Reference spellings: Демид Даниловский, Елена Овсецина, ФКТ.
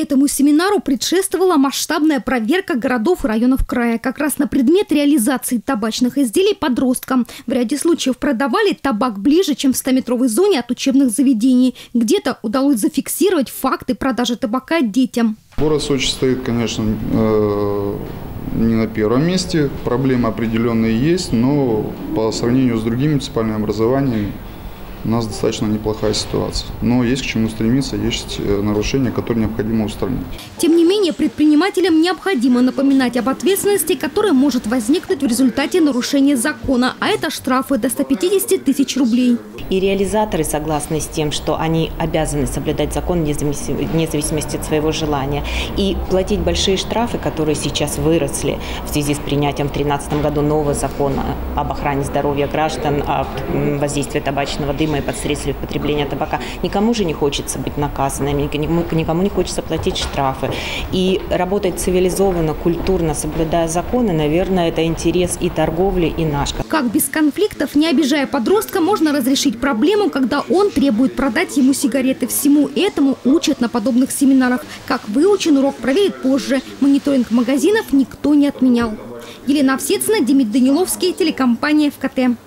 Этому семинару предшествовала масштабная проверка городов и районов края как раз на предмет реализации табачных изделий подросткам. В ряде случаев продавали табак ближе, чем в 100-метровой зоне от учебных заведений. Где-то удалось зафиксировать факты продажи табака детям. Город Сочи стоит, конечно, не на первом месте. Проблемы определенные есть, но по сравнению с другими муниципальными образованиями у нас достаточно неплохая ситуация. Но есть к чему стремиться, есть нарушения, которые необходимо устранить. Тем не менее, предпринимателям необходимо напоминать об ответственности, которая может возникнуть в результате нарушения закона. А это штрафы до 150 тысяч рублей. И реализаторы согласны с тем, что они обязаны соблюдать закон вне зависимости от своего желания. И платить большие штрафы, которые сейчас выросли в связи с принятием в 2013 году нового закона об охране здоровья граждан, о воздействии табачного дыма и посредством потребления табака. Никому же не хочется быть наказанным, никому не хочется платить штрафы. И работать цивилизованно, культурно, соблюдая законы, наверное, это интерес и торговли, и наш. Как без конфликтов, не обижая подростка, можно разрешить проблему, когда он требует продать ему сигареты? Всему этому учат на подобных семинарах. Как выучен урок, проверит позже. Мониторинг магазинов никто не отменял. Елена Овсецина, Демид Даниловский, телекомпания ФКТ.